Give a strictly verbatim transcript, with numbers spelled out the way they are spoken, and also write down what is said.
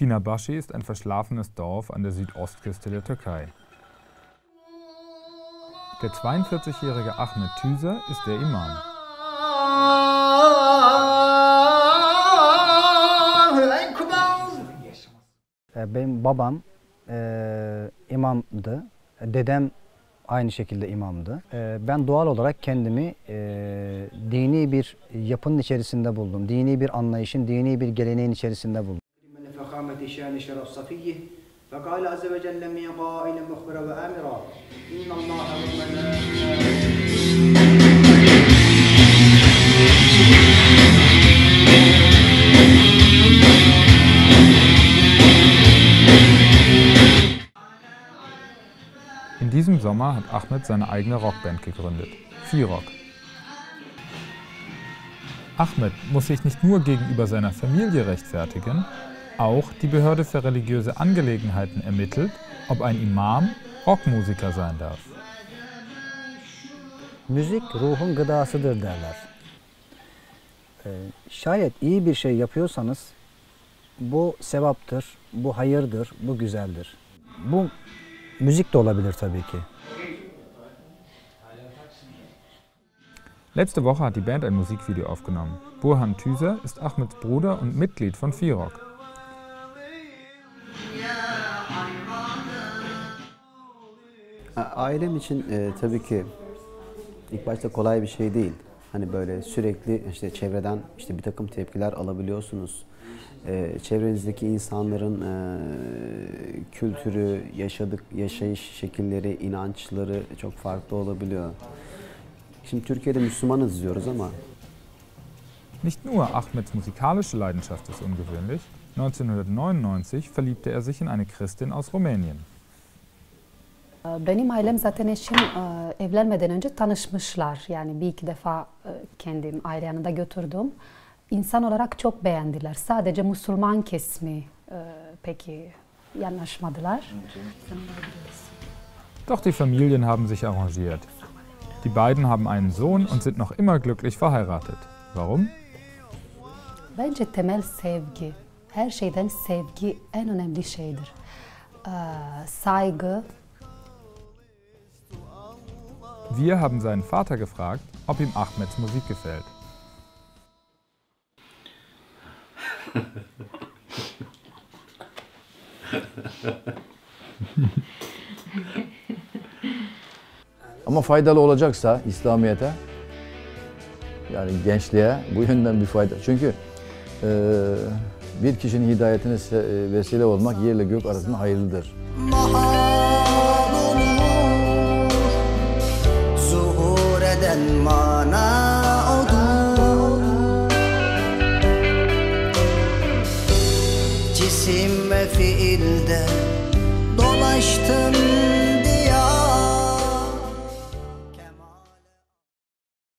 Pinarbasi ist ein verschlafenes Dorf an der Südostküste der Türkei. Der zweiundvierzigjährige Ahmet Tuzer ist der Imam. Benim babam e, imamdı, dedem aynı şekilde imamdı. E, ben doğal olarak kendimi e, dini bir yapının içerisinde buldum, dini bir anlayışın, dini bir geleneğin içerisinde buldum. In diesem Sommer hat Ahmet seine eigene Rockband gegründet, FiRock. Ahmet muss sich nicht nur gegenüber seiner Familie rechtfertigen, auch die Behörde für religiöse Angelegenheiten ermittelt, ob ein Imam Rockmusiker sein darf. Müzik ruhun gıdasıdır derler. E, şayet iyi bir şey yapıyorsanız bu sevaptır, bu hayırdır, bu güzeldir. Bu Musik de olabilir tabii ki. Letzte Woche hat die Band ein Musikvideo aufgenommen. Burhan Tuzer ist Ahmets Bruder und Mitglied von FiRock. Ailem için e, tabii ki ilk başta kolay bir şey değil. Hani böyle sürekli işte çevreden işte bir takım tepkiler alabiliyorsunuz. Ee, çevrenizdeki insanların e, kültürü, yaşadık, yaşayış şekilleri, inançları çok farklı olabiliyor. Şimdi Türkiye'de Müslümanız diyoruz ama. Nicht nur Ahmets musikalische Leidenschaft ist ungewöhnlich. neunzehnhundertneunundneunzig verliebte er sich in eine Christin aus Rumänien. Benim ailem zaten eşim evlenmeden önce tanışmışlar. Yani bir iki defa kendim aile yanında götürdüm. İnsan olarak çok beğendiler. Sadece Müslüman kesimi peki anlaşmadılar. Doch die Familien haben sich arrangiert. Die beiden haben einen Sohn und sind noch immer glücklich verheiratet. Warum? Bence temel sevgi. Her şeyden sevgi en önemli şeydir. Saygı. Wir haben seinen Vater gefragt, ob ihm Ahmets Musik gefällt. Ama faydalı olacaksa İslamiyet'e, yani gençliğe bu yönden bir fayda. Çünkü e, bir kişinin hidayetine vesile olmak yerle gök arasında hayırlıdır. Fiilde dolaştı